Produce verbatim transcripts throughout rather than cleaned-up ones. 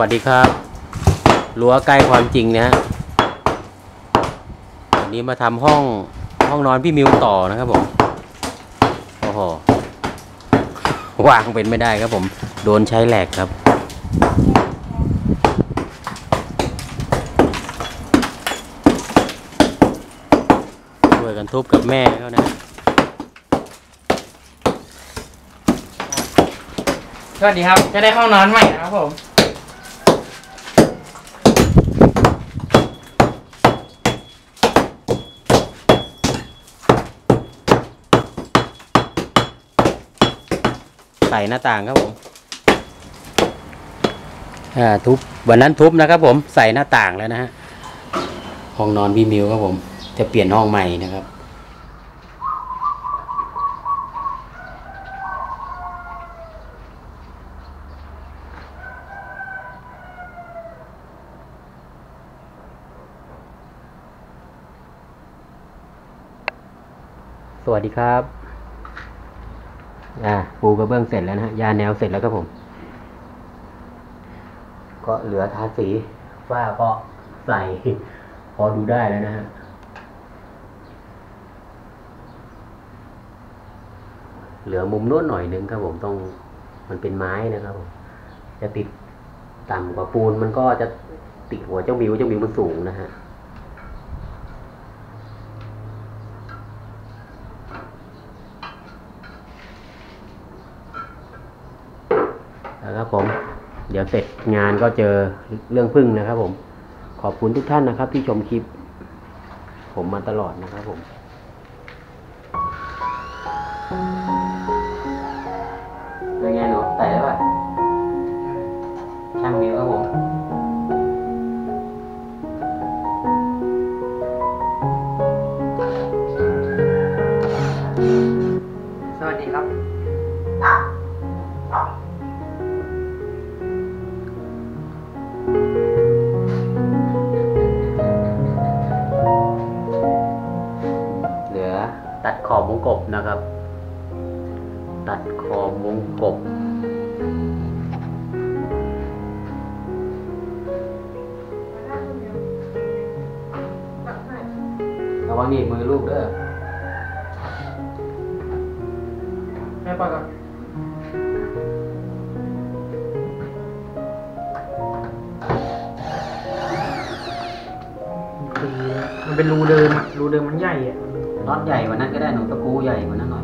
วัสดีครับรั้วใกล้ความจริงนะฮะวันนี้มาทำห้องห้องนอนพี่มิวต่อนะครับผมโอ้โหวางเป็นไม่ได้ครับผมโดนใช้แหลกครับช่วยกันทุบกับแม่เขานะสวัสดีครับจะได้ห้องนอนใหม่นะครับผมใส่หน้าต่างครับผมอ่าทุบวันนั้นทุบนะครับผมใส่หน้าต่างแล้วนะฮะห้องนอนพี่มิวครับผมจะเปลี่ยนห้องใหม่นะครับสวัสดีครับอ่าปูกระเบื้องเสร็จแล้วนะฮะยาแนวเสร็จแล้วครับผมก็เหลือทาสีฝ้าก็ใส่พอดูได้แล้วนะฮะเหลือมุมนู้นหน่อยนึงครับผมต้องมันเป็นไม้นะครับผมจะติดต่ำกว่าปูนมันก็จะติดหัวเจ้ามิวเจ้ามิวมันสูงนะฮะครับผมเดี๋ยวเสร็จงานก็เจอเรื่องพึ่งนะครับผมขอบคุณทุกท่านนะครับที่ชมคลิปผมมาตลอดนะครับผมเป็นไงหนูใส่ได้ป่ะช่างมิวครับผมสวัสดีครับตัดขอบวงกบนะครับตัดขอบวงกบระวังนี่มือลูกเด้อแม่ปล่อยก่อนมันเป็นรูเดิมอ่ะรูเดิมมันใหญ่อ่ะน็อตใหญ่กว่านั้นก็ได้หนูตะกูใหญ่กว่านั้นหน่อ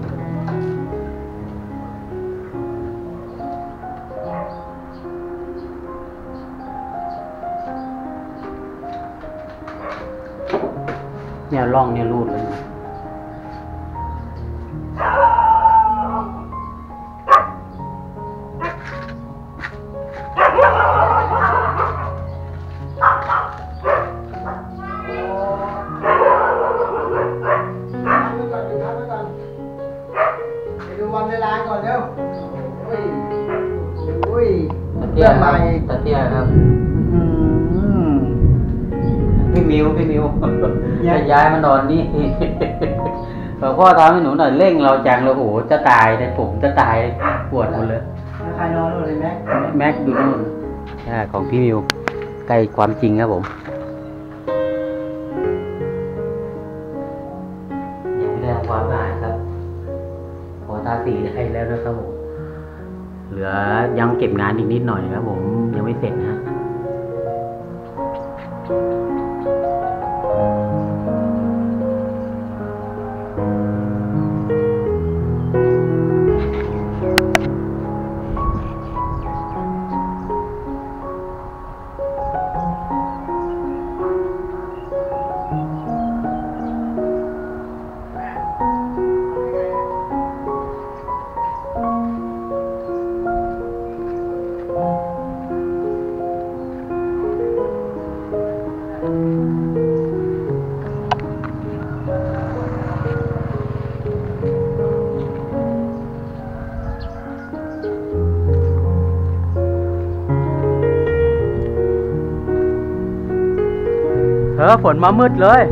ยเนี่ยร่องเนี่ยรูดเลยเตี้ยครับตะเตี้ยครับพี่มิวพี่มิวจะย้ายมานอนนี่หลวงพ่อทำให้หนูหน่อยเร่งเราจังเลยโอ้โหจะตายแต่ผมจะตายปวดหมดเลยใครนอนเลยแม็กแม็กดูนู่นของพี่มิวใกล้ความจริงครับผมยังไม่ได้ทำความสะอาดครับขอทาสีได้แล้วนะครับผมเหลือยังเก็บงานอีกนิดหน่อยครับผมยังไม่เสร็จนะเออฝนมามืดเลย